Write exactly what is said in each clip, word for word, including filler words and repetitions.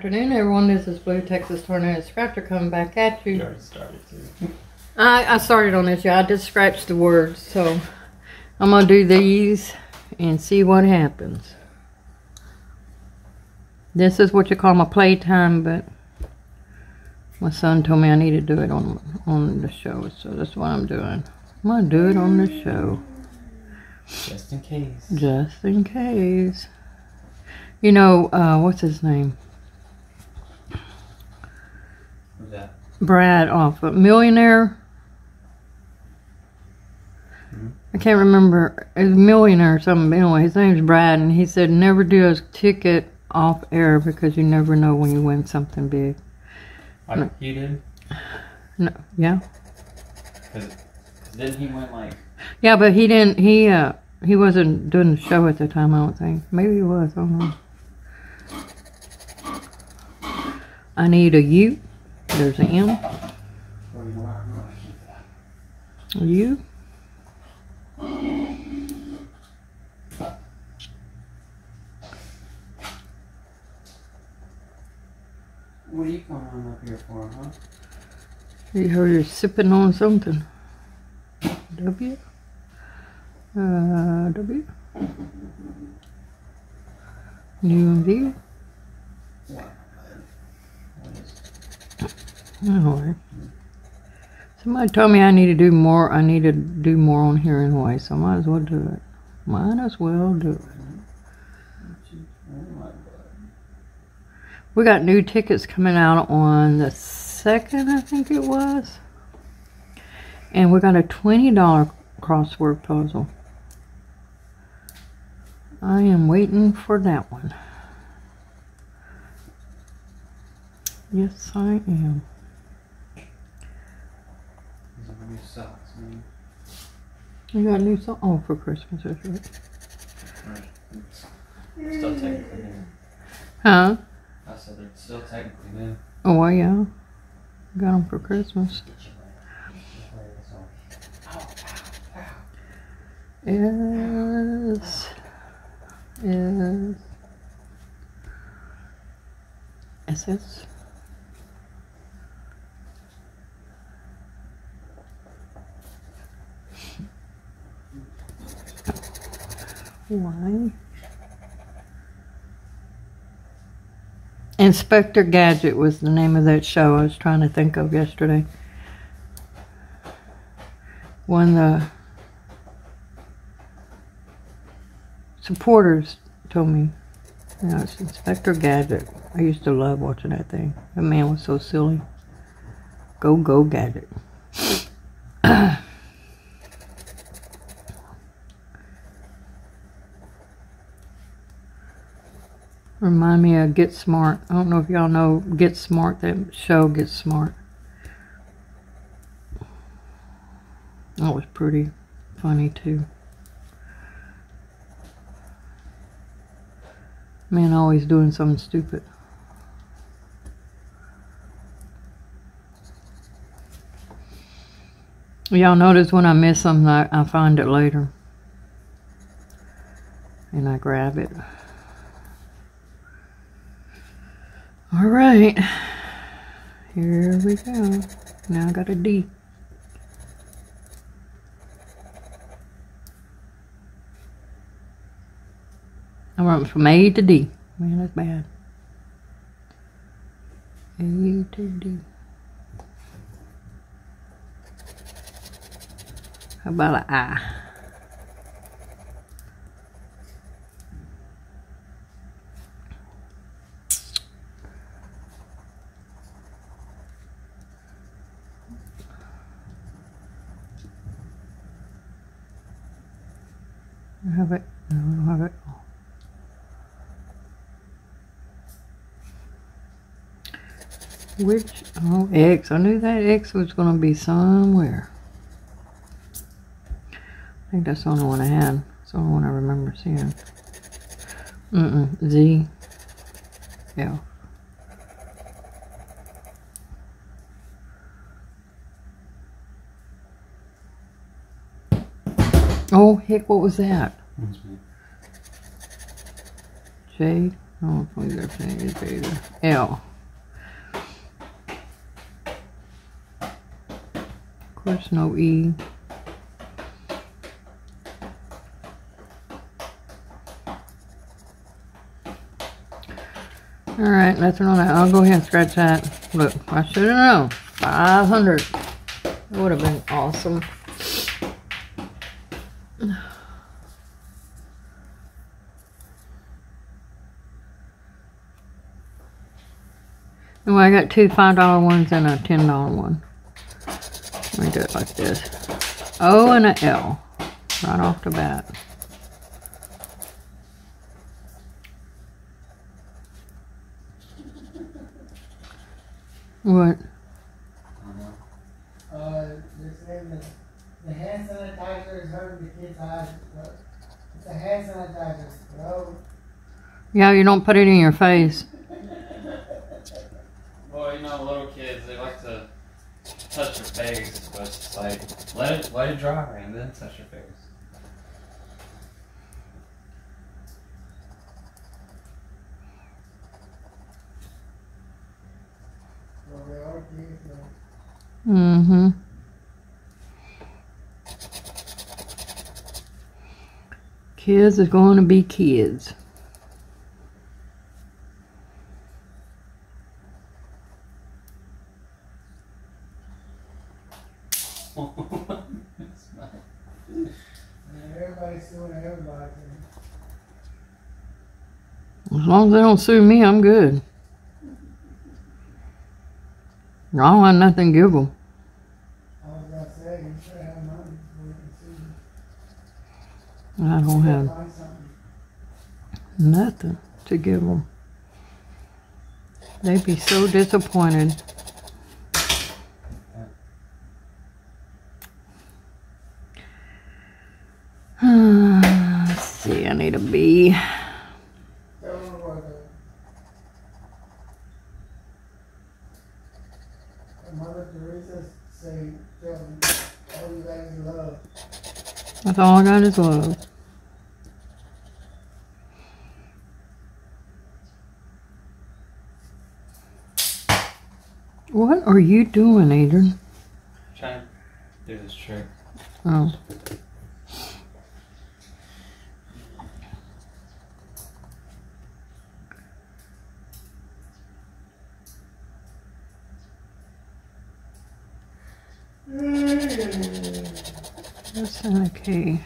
Good afternoon, everyone. This is Blue Texas Tornado Scratcher coming back at you. You already started, too. I, I started on this, yeah. I just scratched the words, so I'm going to do these and see what happens. This is what you call my playtime, but my son told me I need to do it on, on the show, so that's what I'm doing. I'm going to do it on the show. Just in case. Just in case. You know, uh, what's his name? That. Brad off a Millionaire. Mm-hmm. I can't remember. It's Millionaire or something. But anyway, his name's Brad, and he said never do a ticket off air because you never know when you win something big. Like no. You did? No. Yeah. Because then he went like. Yeah, but he didn't. He uh he wasn't doing the show at the time. I don't think. Maybe he was. I don't know. I need a U. There's an M. U. What are you coming on up here for, huh? You heard you're sipping on something. W. Uh, W. U and V. What? Anyway, somebody told me I need to do more. I need to do more on here anyway, so I might as well do it. Might as well do it. We got new tickets coming out on the second, I think it was. And we got a twenty dollar crossword puzzle. I am waiting for that one. Yes, I am. New socks, man. You got new socks? Oh, for Christmas, that's right. Right. It's still technically new. Huh? I said they're still technically new. Oh, well, yeah. Got them for Christmas. Yes. Yes. Assets. Why? Inspector Gadget was the name of that show I was trying to think of yesterday. Won the supporters told me. You know, it's Inspector Gadget. I used to love watching that thing. That man was so silly. Go, go, Gadget. Remind me of Get Smart. I don't know if y'all know Get Smart, that show Get Smart. That was pretty funny too. Man always doing something stupid. Y'all notice when I miss something, I, I find it later. And I grab it. All right, here we go. Now I got a D. I went from A to D. Man, that's bad. A to D. How about an I? I have it. No, I don't have it. Oh. Which? Oh, X. I knew that X was going to be somewhere. I think that's the only one I had. It's the only one I remember seeing. Mm-mm. Z. L. Oh, heck, what was that? J. Não vamos ver se ele fez. É, ó. Of course, no E. Alright, nothing on that. I'll go ahead and scratch that. Look, I should have known. five hundred. It would have been awesome. Anyway, I got two five dollar ones and a ten dollar one. Let me do it like this. O and an L. Right off the bat. What? Uh, they're saying that the hand sanitizer is hurting the kids' eyes. It's a hand sanitizer. No. Yeah, you don't put it in your face. Well, you know, little kids, they like to touch your face, but it's like, let it, let it dry and then touch your face. Mm-hmm. Kids is going to be kids. Everybody's suing everybody. As long as they don't sue me, I'm good. I don't have nothing to give them. I was going to say, you should have money before you can see them. I don't have nothing to give them. They'd be so disappointed. Let's see, I need a B. That's all I got is love. What are you doing, Adrian? Trying to do this trick. Oh. That's okay.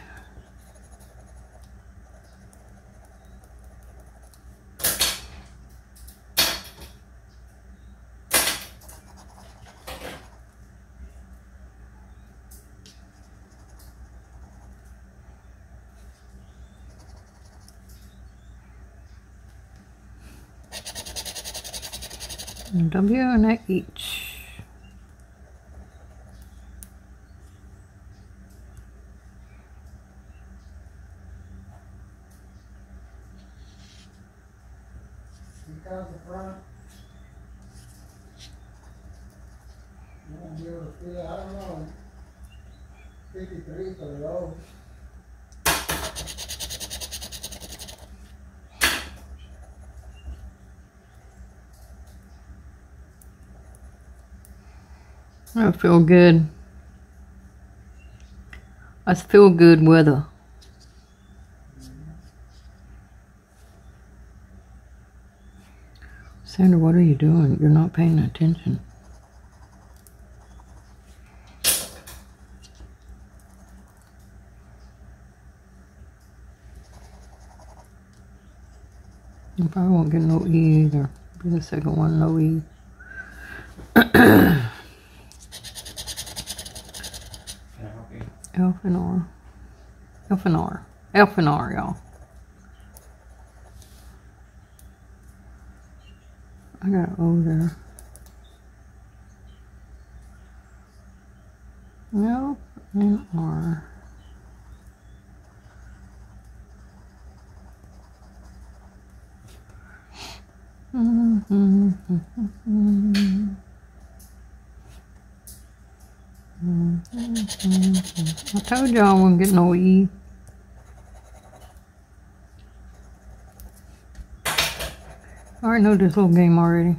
And W and I each. I feel good. I feel good weather. Sandra, what are you doing? You're not paying attention. You probably won't get no E either. Be the second one, no E. Elf and R. Elf and R. Elf and R, y'all. I got an O there. Elf and R. Mm-hmm. Mm-hmm. I told y'all I wouldn't get no E. already know this little game already.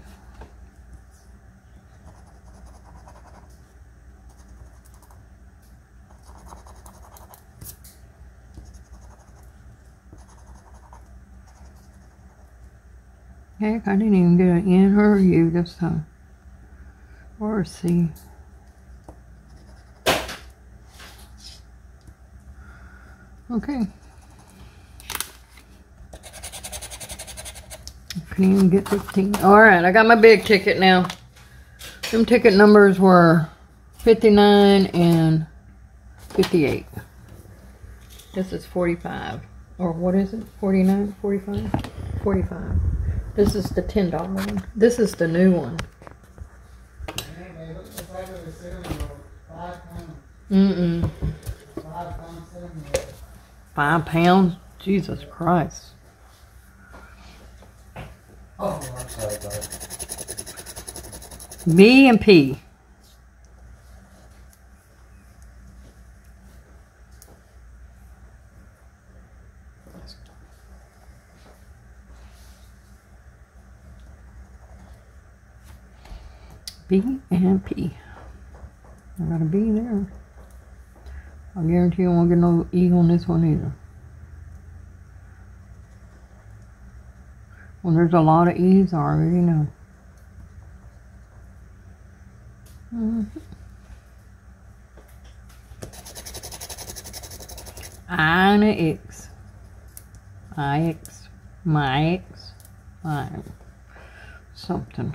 Heck, I didn't even get an N or a U this time. Or a C. Okay. I couldn't even get fifteen. Alright, I got my big ticket now. Them ticket numbers were fifty-nine and fifty-eight. This is forty-five. Or what is it? forty-nine? forty-five? forty-five. This is the ten dollar one. This is the new one. Mm-mm. Five pounds? Jesus Christ. Oh, I'm sorry, buddy. B and P. B and P. I gotta be there. I guarantee you won't get no E on this one either. Well, there's a lot of E's I already know. Mm-hmm. I and an X. I X. My X. I. Something.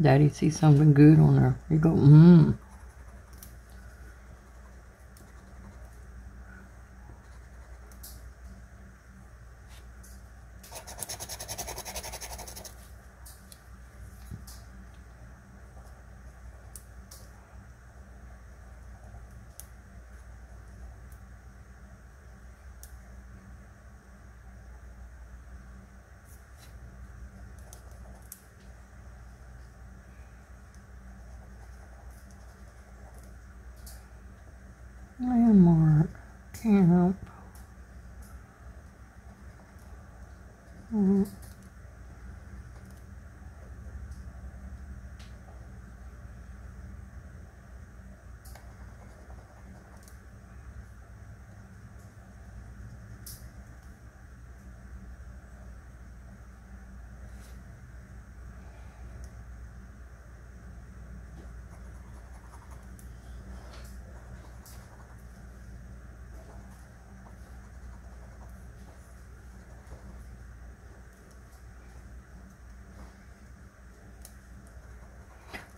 Daddy sees something good on her. You go, mmm. Landmark. Camp. Mm-hmm.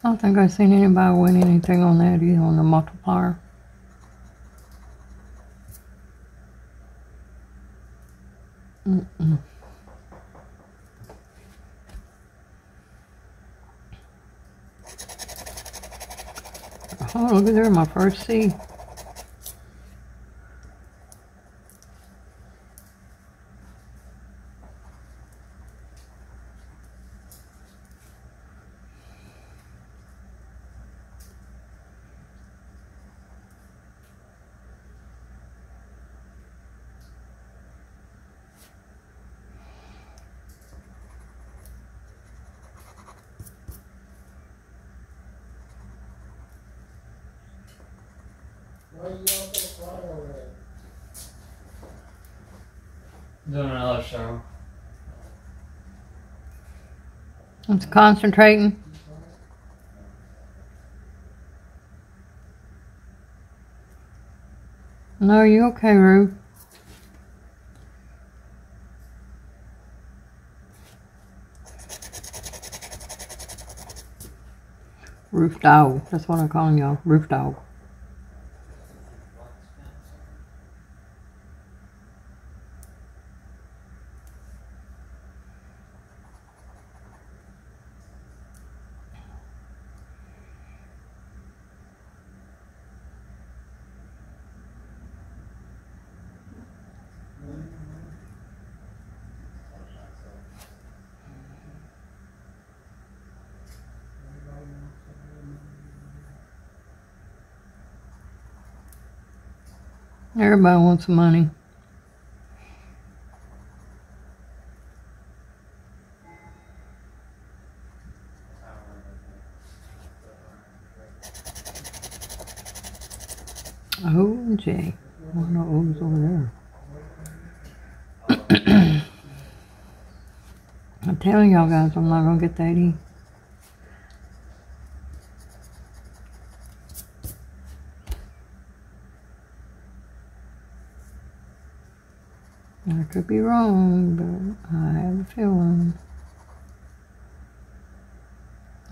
I don't think I've seen anybody win anything on that either, on the multiplier. Mm-mm. Oh, look at there, my first C. Doing another show. It's concentrating. No, you okay, Rue? Roof dog. That's what I'm calling y'all. Roof dog. Everybody wants money. Oh, Jay. One of those over there. I'm telling y'all guys, I'm not going to get that E. I could be wrong, but I have a feeling.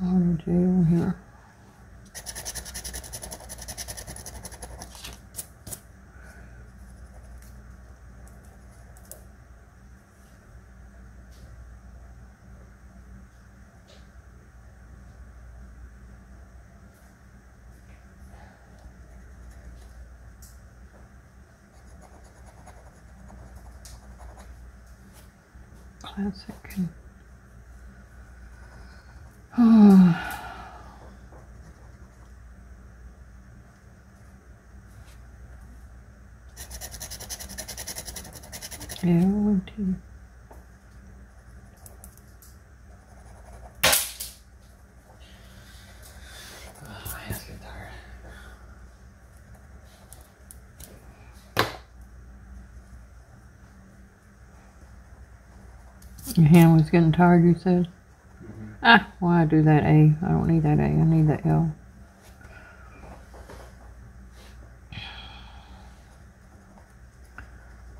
Auto jail here. That's okay. Oh. Yeah, I want to. Your hand was getting tired, you said? Mm-hmm. Ah, why do that A? I don't need that A. I need that L.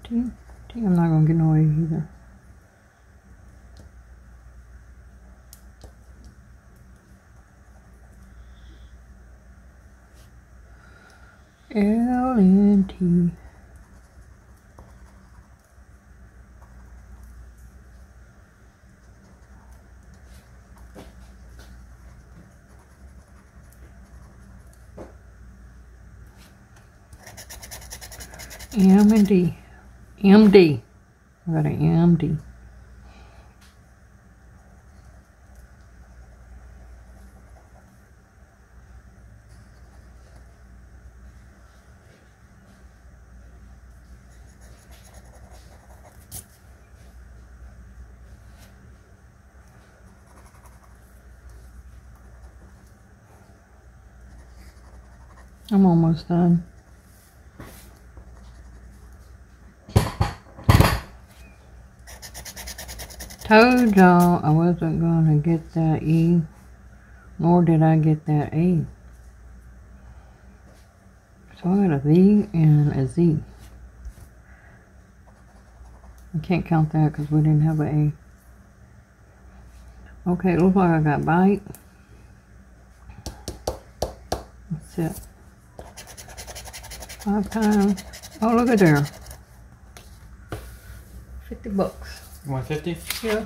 T, T, I'm not going to get no A either. L and T. M and D. M D. I got an M D. I'm almost done. Told y'all I wasn't going to get that E, nor did I get that A. So I got a V and a Z. I can't count that because we didn't have an A. Okay, it looks like I got bite. That's it. Five times. Oh, look at there. fifty bucks. You want fifty? Yeah.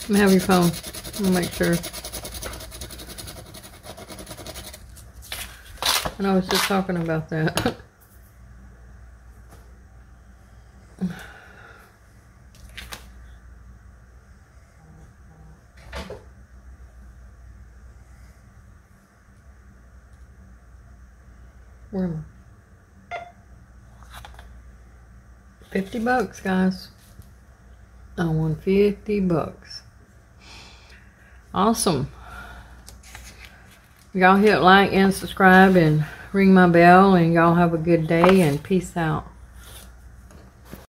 Let me have your phone. I'll make sure. And I was just talking about that. Where am I? Fifty bucks, guys. I won fifty bucks. Awesome. Y'all hit like and subscribe and ring my bell, and y'all have a good day and peace out.